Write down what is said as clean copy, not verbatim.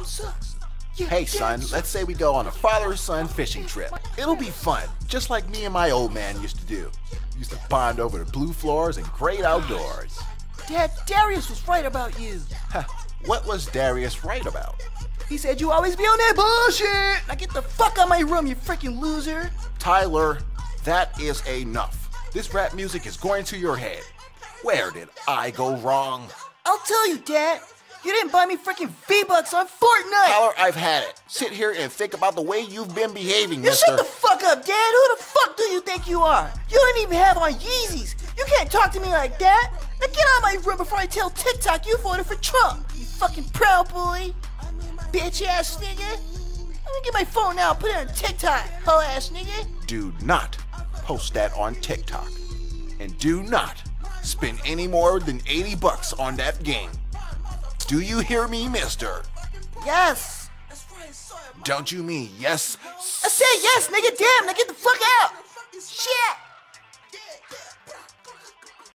mom sucks. Hey son, let's say we go on a father-son fishing trip. It'll be fun, just like me and my old man used to do. Used to bond over the blue floors and great outdoors. Dad, Darius was right about you. What was Darius right about? He said you always be on that bullshit. Now get the fuck out of my room, you freaking loser. Tyler, that is enough. This rap music is going to your head. Where did I go wrong? I'll tell you, Dad. You didn't buy me freaking V-Bucks on Fortnite! Tyler, I've had it. Sit here and think about the way you've been behaving, mister. Shut the fuck up, Dad! Who the fuck do you think you are? You don't even have on Yeezys! You can't talk to me like that! Now get out of my room before I tell TikTok you voted for Trump! You fucking proud bully! Bitch-ass nigga! Let me get my phone now and put it on TikTok, hoe-ass nigga! Do not post that on TikTok. And do not spend any more than 80 bucks on that game. Do you hear me, mister? Yes. Don't you mean yes? I said yes, nigga. Damn, now get the fuck out. Shit.